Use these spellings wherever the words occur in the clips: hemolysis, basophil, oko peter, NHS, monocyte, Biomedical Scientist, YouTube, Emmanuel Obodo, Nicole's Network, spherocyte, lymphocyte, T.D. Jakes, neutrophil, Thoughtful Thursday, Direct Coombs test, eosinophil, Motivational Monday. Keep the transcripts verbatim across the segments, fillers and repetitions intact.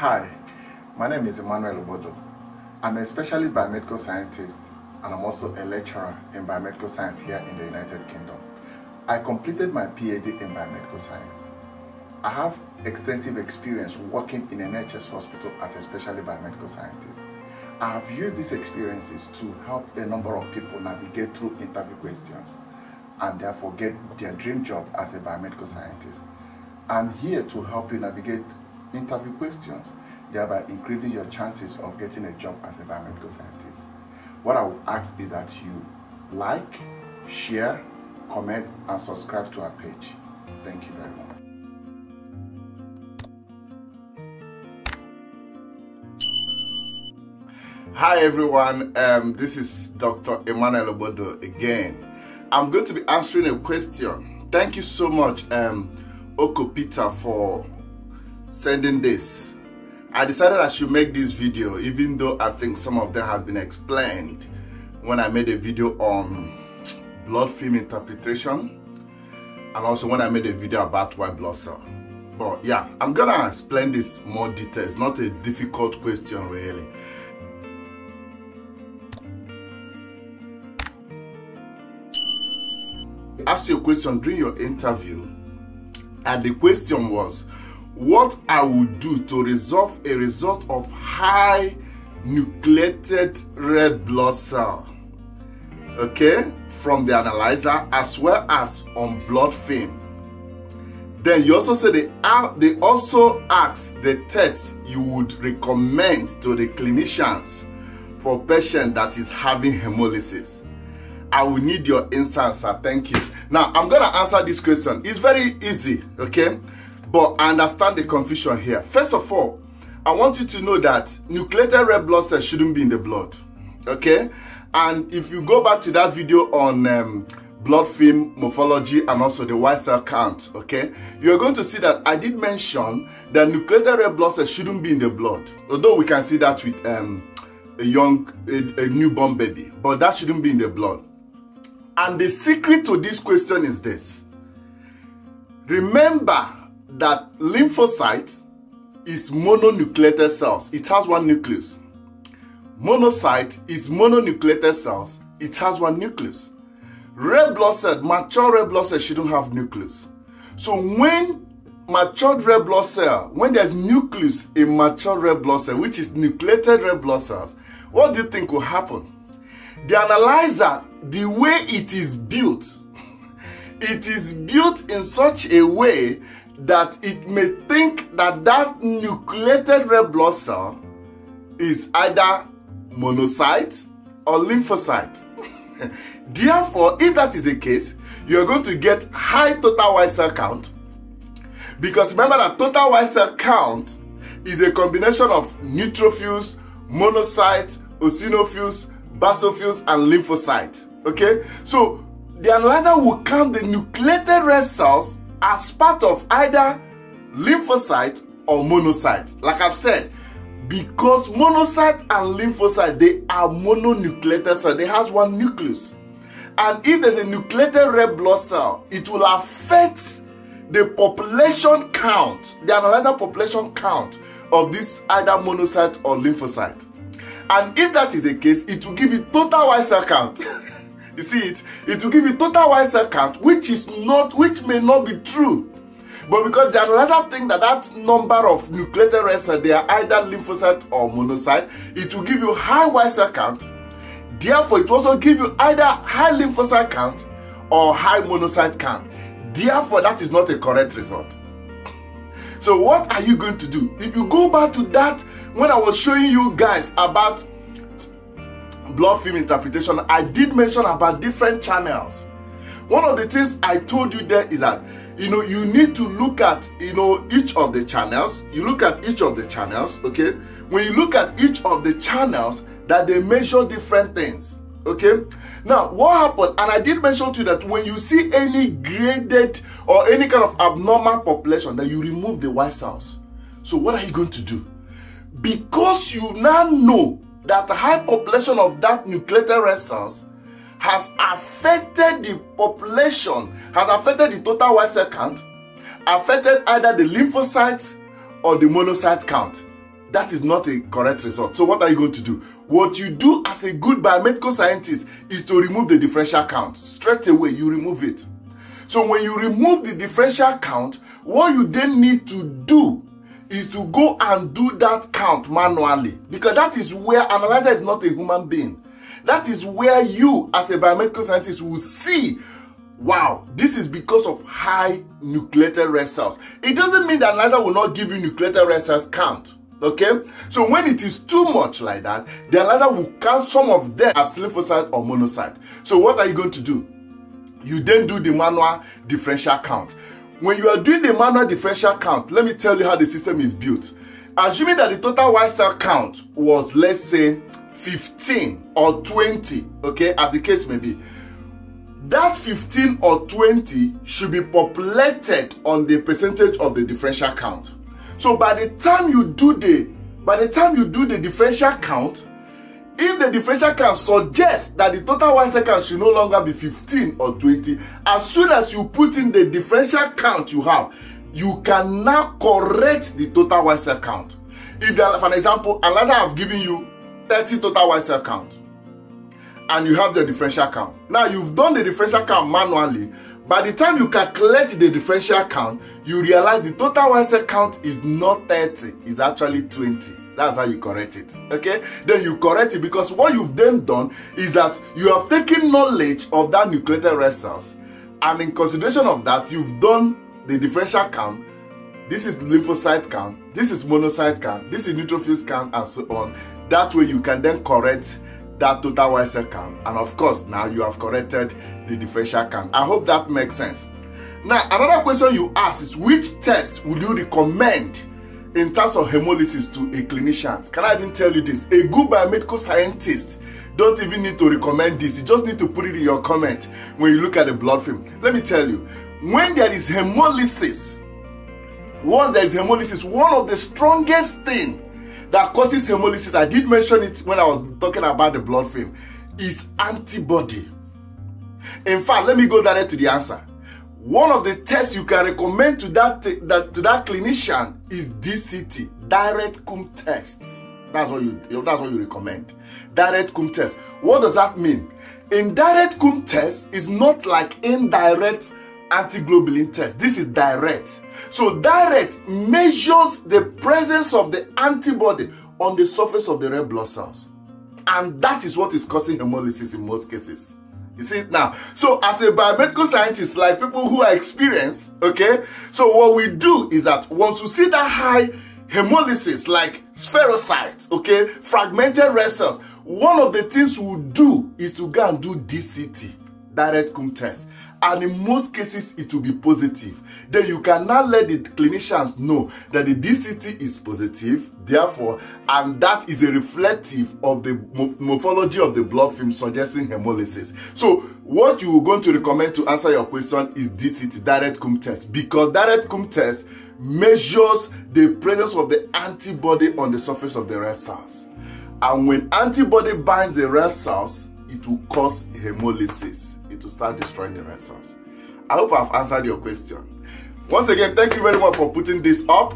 Hi, my name is Emmanuel Obodo. I'm a specialist biomedical scientist and I'm also a lecturer in biomedical science here in the United Kingdom. I completed my PhD in biomedical science. I have extensive experience working in an N H S hospital as a specialist biomedical scientist. I have used these experiences to help a number of people navigate through interview questions and therefore get their dream job as a biomedical scientist. I'm here to help you navigate interview questions, thereby increasing your chances of getting a job as a biomedical scientist. What I would ask is that you like, share, comment, and subscribe to our page. Thank you very much. Hi everyone, um, this is Doctor Emmanuel Obodo again. I'm going to be answering a question. Thank you so much, um, Oko Peter, for sending this. I decided I should make this video, even though I think some of them has been explained when I made a video on blood film interpretation, and also when I made a video about white blood cell. But yeah, I'm gonna explain this in more detail. It's not a difficult question really. Ask you a question during your interview, and the question was, what I would do to resolve a result of high nucleated red blood cell, okay, from the analyzer as well as on blood film. Then you also say they, they also ask the test you would recommend to the clinicians for patient that is having hemolysis. I will need your insight, sir. Thank you. Now I'm gonna answer this question. It's very easy, okay? But I understand the confusion here. First of all, I want you to know that nucleated red blood cells shouldn't be in the blood, okay? And if you go back to that video on um, blood film morphology and also the white cell count, okay, you're going to see that I did mention that nucleated red blood cells shouldn't be in the blood, although we can see that with um, a young, a, a newborn baby, but that shouldn't be in the blood. And the secret to this question is this. Remember that lymphocyte is mononucleated cells. It has one nucleus. Monocyte is mononucleated cells. It has one nucleus. Red blood cell, mature red blood cell shouldn't have nucleus. So when matured red blood cell, when there's nucleus in mature red blood cell, which is nucleated red blood cells, what do you think will happen? The analyzer, the way it is built, it is built in such a way that it may think that that nucleated red blood cell is either monocyte or lymphocyte. Therefore, if that is the case, you're going to get high total white cell count, because remember that total white cell count is a combination of neutrophils, monocytes, eosinophils, basophils, and lymphocytes. Okay, so the analyzer will count the nucleated red cells as part of either lymphocyte or monocyte. Like I've said, because monocyte and lymphocyte, they are mononucleated cells. They have one nucleus. And if there's a nucleated red blood cell, it will affect the population count, the analyzer population count of this either monocyte or lymphocyte. And if that is the case, it will give you total white cell count. You see it? It will give you total white cell count, which is not, which may not be true, but because the analyzer thinks that that number of nucleated red cells, they are either lymphocyte or monocyte, it will give you high white cell count. Therefore, it will also give you either high lymphocyte count or high monocyte count. Therefore, that is not a correct result. So, what are you going to do? If you go back to that when I was showing you guys about blood film interpretation, I did mention about different channels. One of the things I told you there is that, you know, you need to look at, you know, each of the channels. You look at each of the channels, okay? When you look at each of the channels, that they measure different things, okay? Now, what happened, and I did mention to you that when you see any graded or any kind of abnormal population, that you remove the white cells. So what are you going to do? Because you now know that the high population of that nucleated red cells has affected the population, has affected the total white cell count, affected either the lymphocyte or the monocyte count. that is not a correct result. So what are you going to do? What you do as a good biomedical scientist is to remove the differential count. Straight away, you remove it. So when you remove the differential count, what you then need to do is to go and do that count manually. Because that is where analyzer is not a human being. That is where you, as a biomedical scientist, will see, wow, this is because of high nucleated red cells. It doesn't mean that analyzer will not give you nucleated red cells count. Okay? So when it is too much like that, the analyzer will count some of them as lymphocyte or monocyte. So what are you going to do? You then do the manual differential count. When you are doing the manual differential count, let me tell you how the system is built. Assuming that the total white cell count was, let's say, fifteen or twenty, okay, as the case may be, that fifteen or twenty should be populated on the percentage of the differential count. So by the time you do the, by the time you do the differential count, if the differential count suggests that the total white cell count should no longer be fifteen or twenty, as soon as you put in the differential count you have, you can now correct the total white cell count. If, there, for example, another I've given you thirty total white cell count, and you have the differential count. Now you've done the differential count manually. By the time you calculate the differential count, you realize the total white cell count is not thirty, it's actually twenty. That's how you correct it, okay? Then you correct it because what you've then done is that you have taken knowledge of that nucleated red cells, and in consideration of that, you've done the differential count. This is lymphocyte count, this is monocyte count, this is neutrophils count, and so on. That way you can then correct that total white cell count, and of course now you have corrected the differential count. I hope that makes sense. Now another question you ask is, which test would you recommend in terms of hemolysis to a clinician? Can I even tell you this? A good biomedical scientist don't even need to recommend this. You just need to put it in your comment when you look at the blood film. Let me tell you, when there is hemolysis, once there is hemolysis, one of the strongest things that causes hemolysis, I did mention it when I was talking about the blood film, is antibody. In fact, let me go direct to the answer. One of the tests you can recommend to that, that, to that clinician is D C T, Direct Coombs test. That's what, you, that's what you recommend. Direct Coombs test. What does that mean? Indirect Coombs test is not like indirect antiglobulin test. This is direct. So direct measures the presence of the antibody on the surface of the red blood cells. And that is what is causing hemolysis in most cases. You see it now. So as a biomedical scientist, like people who are experienced, okay, so what we do is that once you see that high hemolysis, like spherocytes, okay, fragmented red cells, one of the things we do is to go and do D C T, Direct Coombs test. And in most cases, it will be positive. Then you can now let the clinicians know that the D C T is positive, therefore, and that is a reflective of the morphology of the blood film suggesting hemolysis. So what you are going to recommend to answer your question is D C T, Direct Coombs test, because Direct Coombs test measures the presence of the antibody on the surface of the red cells. And when antibody binds the red cells, it will cause hemolysis. It will start destroying the red cells. I hope I've answered your question. Once again, thank you very much for putting this up.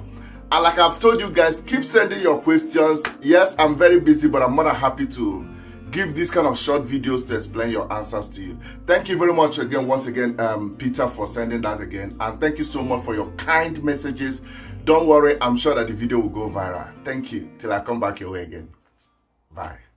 And like I've told you guys, keep sending your questions. Yes, I'm very busy, but I'm more than happy to give these kind of short videos to explain your answers to you. Thank you very much again, once again, um, Peter, for sending that again. And thank you so much for your kind messages. Don't worry, I'm sure that the video will go viral. Thank you. Till I come back your way again. Bye.